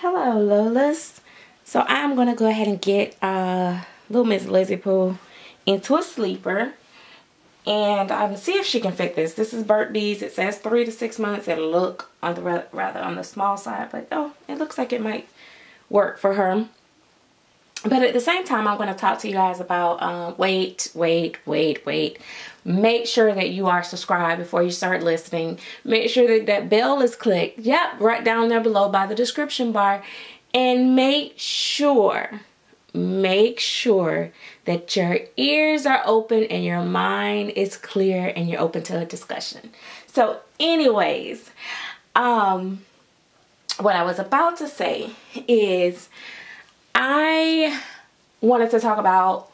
Hello Lolas. So I'm going to go ahead and get little Miss Lizzie Pooh into a sleeper. And I'm going to see if she can fit this. This is Burt Bees. It says 3 to 6 months. It'll look on the rather on the small side. But oh, it looks like it might work for her. But at the same time, I'm going to talk to you guys about wait. Make sure that you are subscribed before you start listening. Make sure that that bell is clicked. Yep, right down there below by the description bar. And make sure that your ears are open and your mind is clear and you're open to a discussion. So anyways, what I was about to say is I wanted to talk about,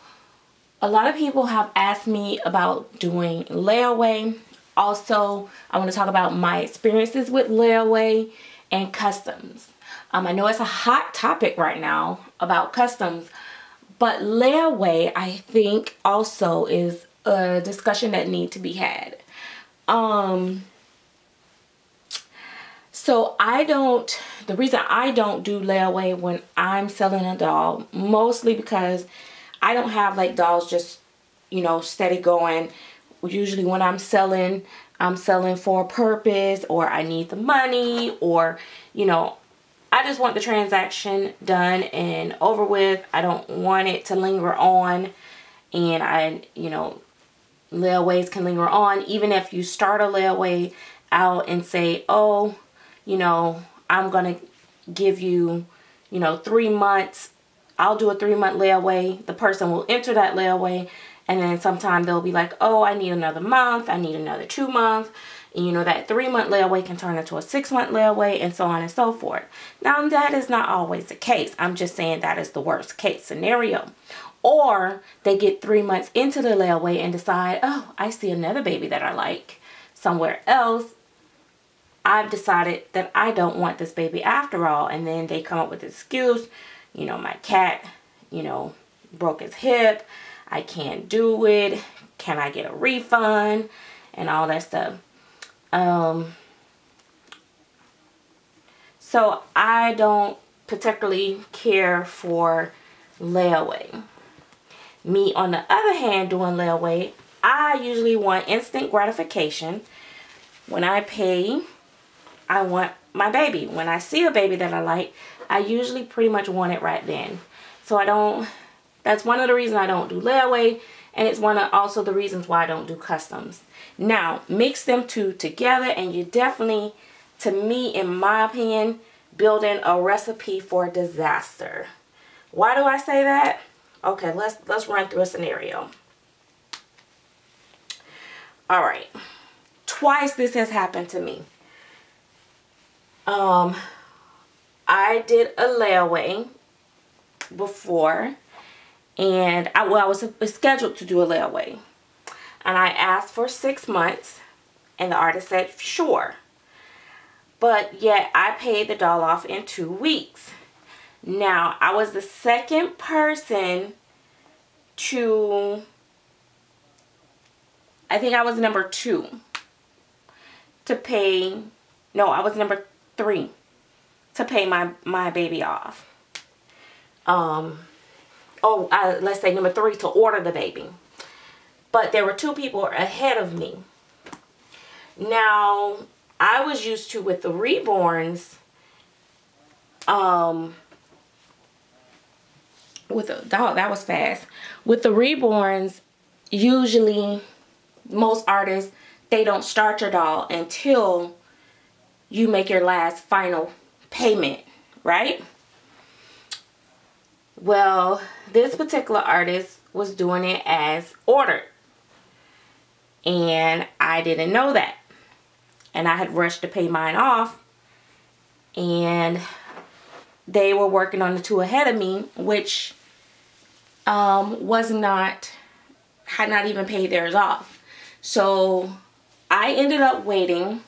a lot of people have asked me about doing layaway. Also, I want to talk about my experiences with layaway and customs. I know it's a hot topic right now about customs, but layaway, I think, also is a discussion that needs to be had. So the reason I don't do layaway when I'm selling a doll, mostly because I don't have like dolls just, you know, steady going. Usually when I'm selling for a purpose, or I need the money, or, you know, I just want the transaction done and over with. I don't want it to linger on, and you know, layaways can linger on. Even if you start a layaway out and say, oh, you know, I'm going to give you, you know, 3 months. I'll do a 3-month layaway. The person will enter that layaway, and then sometime they'll be like, oh, I need another month. I need another 2 months. You know, that 3-month layaway can turn into a 6-month layaway, and so on and so forth. Now, that is not always the case. I'm just saying that is the worst case scenario. Or they get 3 months into the layaway and decide, oh, I see another baby that I like somewhere else. I've decided that I don't want this baby after all. And then they come up with an excuse. You know, my cat, you know, broke his hip. I can't do it. Can I get a refund? And all that stuff. So I don't particularly care for layaway. Me, on the other hand, doing layaway, I usually want instant gratification. When I pay, I want my baby. When I see a baby that I like, I usually pretty much want it right then. So that's one of the reasons I don't do layaway. And it's one of also the reasons why I don't do customs. Now, mix them two together, and you definitely, to me, in my opinion, building a recipe for disaster. Why do I say that? Okay, let's run through a scenario. All right. Twice this has happened to me. I did a layaway before. And I was scheduled to do a layaway, and I asked for 6 months, and the artist said sure, but yet I paid the doll off in 2 weeks. Now, I was the second person to, I think I was number two to pay, no, I was number three to pay my baby off. Let's say number three to order the baby. But there were 2 people ahead of me. Now, I was used to, with the reborns, with the dog, that was fast. With the reborns, usually, most artists, they don't start your doll until you make your last final payment, right? Well, this particular artist was doing it as ordered, and I didn't know that, and I had rushed to pay mine off, and they were working on the 2 ahead of me, which had not even paid theirs off. So I ended up waiting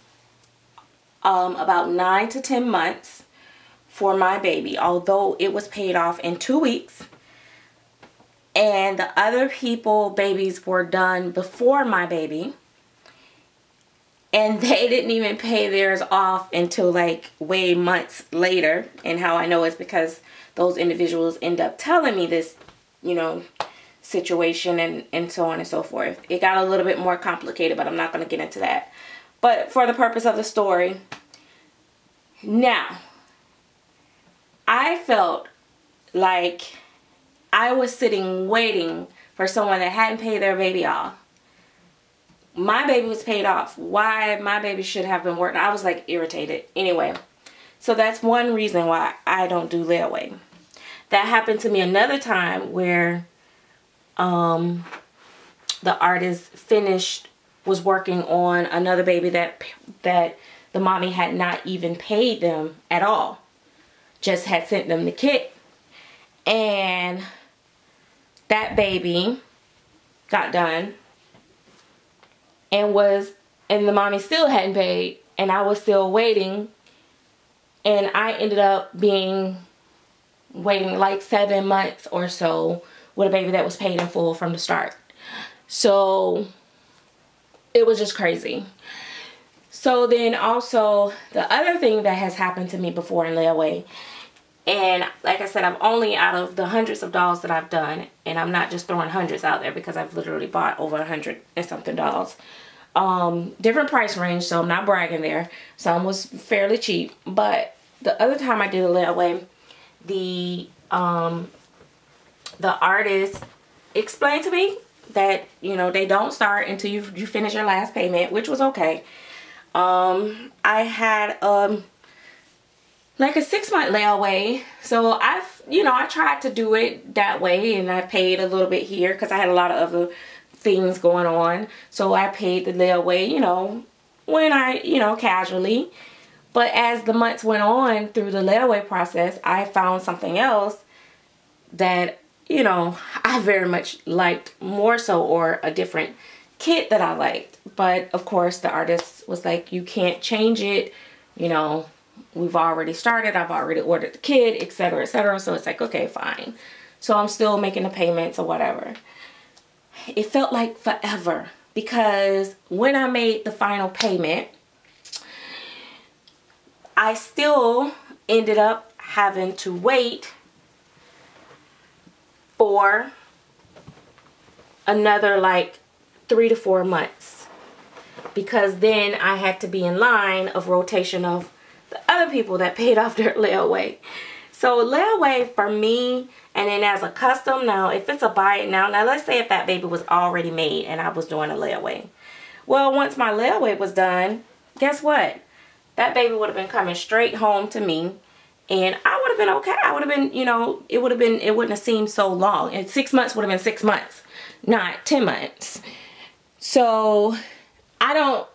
about 9 to 10 months for my baby, although it was paid off in 2 weeks, and the other people's babies were done before my baby. and they didn't even pay theirs off until like way months later. And how I know is because those individuals end up telling me this, you know, situation and so on and so forth. It got a little bit more complicated, but I'm not going to get into that. But for the purpose of the story, now, I felt like I was sitting waiting for someone that hadn't paid their baby off. My baby was paid off. Why my baby should have been working, I was like irritated. Anyway, so that's one reason why I don't do layaway. That happened to me another time where the artist was working on another baby that the mommy had not even paid them at all. Just had sent them the kit. And that baby got done. And the mommy still hadn't paid, and I was still waiting, and I ended up waiting like 7 months or so with a baby that was paid in full from the start. So it was just crazy. So then also the other thing that has happened to me before in layaway, and like I said, I'm only out of the hundreds of dolls that I've done, and I'm not just throwing hundreds out there because I've literally bought over 100 and something dolls. Different price range, so I'm not bragging there. Some was fairly cheap, but the other time I did a layaway, the artist explained to me that, you know, they don't start until you finish your last payment, which was okay. I had like a 6-month layaway, so I tried to do it that way, and I paid a little bit here because I had a lot of other things going on. So I paid the layaway, you know, when I, you know, casually. But as the months went on through the layaway process, I found something else that, you know, I very much liked more so, or a different kit that I liked. But of course the artist was like, you can't change it, you know, we've already started, I've already ordered the kit, etc., etc. So it's like, okay, fine. So I'm still making the payments or whatever. It felt like forever, because when I made the final payment, I still ended up having to wait for another like 3 to 4 months, because then I had to be in line of rotation of the other people that paid off their layaway. So layaway for me, and then as a custom, now if it's a buy it now, let's say if that baby was already made and I was doing a layaway. Well, once my layaway was done, guess what? That baby would have been coming straight home to me, and I would have been okay. I would have been, you know, it wouldn't have seemed so long. And 6 months would have been 6 months, not 10 months. So I don't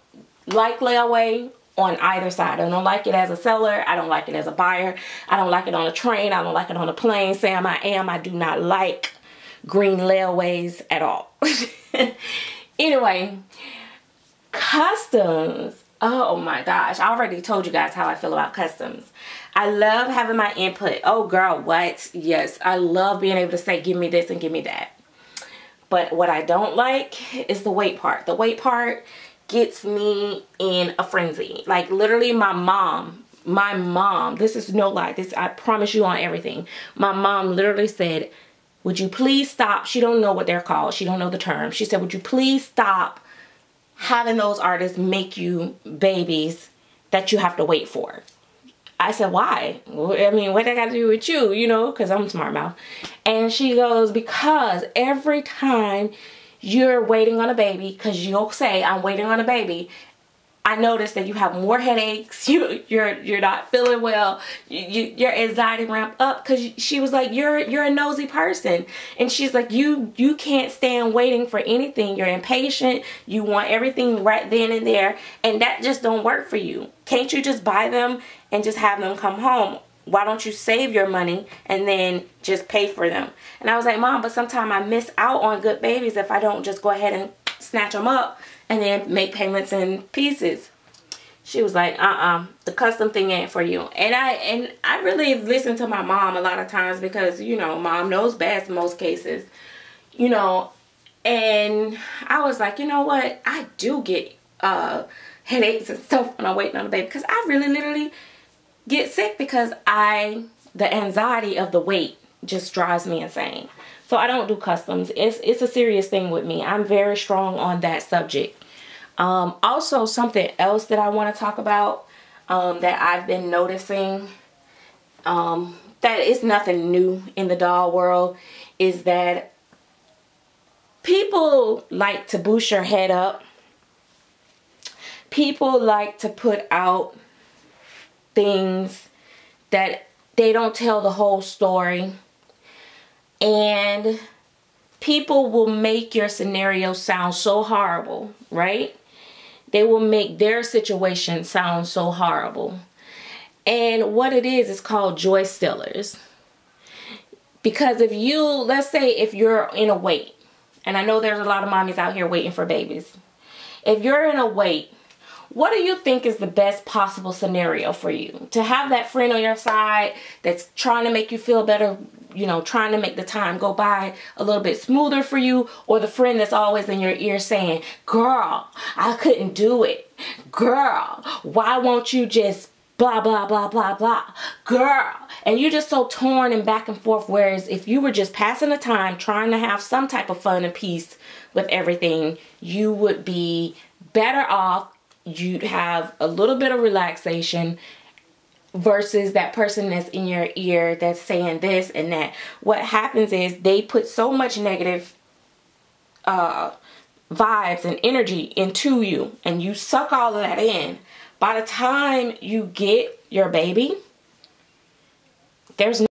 like layaway on either side. I don't like it as a seller. I don't like it as a buyer. I don't like it on a train. I don't like it on a plane. Sam, I am. I do not like green layaways at all. Anyway, customs. Oh my gosh. I already told you guys how I feel about customs. I love having my input. Oh girl, what? Yes. I love being able to say, give me this and give me that. But what I don't like is the wait part. The wait part gets me in a frenzy. Like literally my mom, this is no lie, this I promise you on everything, my mom literally said, would you please stop? She don't know what they're called, she don't know the term. She said, would you please stop having those artists make you babies that you have to wait for? I said, why? I mean, what I got to do with you, you know, because I'm smart mouth. And she goes, because every time you're waiting on a baby, because you'll say, I'm waiting on a baby, I notice that you have more headaches, you're not feeling well, your anxiety ramp up, because she was like, you're a nosy person. And she's like, you can't stand waiting for anything. You're impatient, you want everything right then and there, and that just don't work for you. Can't you just buy them and just have them come home? Why don't you save your money and then just pay for them? And I was like, Mom, but sometimes I miss out on good babies if I don't just go ahead and snatch them up and then make payments in pieces. She was like, the custom thing ain't for you. And I really listen to my mom a lot of times, because, you know, mom knows best in most cases, you know. And I was like, you know what? I do get headaches and stuff when I'm waiting on the baby, because I really literally get sick because the anxiety of the wait just drives me insane. So I don't do customs. It's a serious thing with me. I'm very strong on that subject. Also, something else that I want to talk about that I've been noticing that is nothing new in the doll world is that people like to boost your head up. People like to put out things that they don't tell the whole story, and people will make your scenario sound so horrible, right? They will make their situation sound so horrible. And what it is called joy stealers. Because if you, let's say if you're in a wait, and I know there's a lot of mommies out here waiting for babies. If you're in a wait, what do you think is the best possible scenario for you? To have that friend on your side that's trying to make you feel better, you know, trying to make the time go by a little bit smoother for you, or the friend that's always in your ear saying, girl, I couldn't do it. Girl, why won't you just blah, blah, blah, blah, blah. Girl. And you're just so torn and back and forth. Whereas if you were just passing the time trying to have some type of fun and peace with everything, you would be better off. You'd have a little bit of relaxation versus that person that's in your ear that's saying this and that. What happens is they put so much negative vibes and energy into you, and you suck all of that in. By the time you get your baby, there's no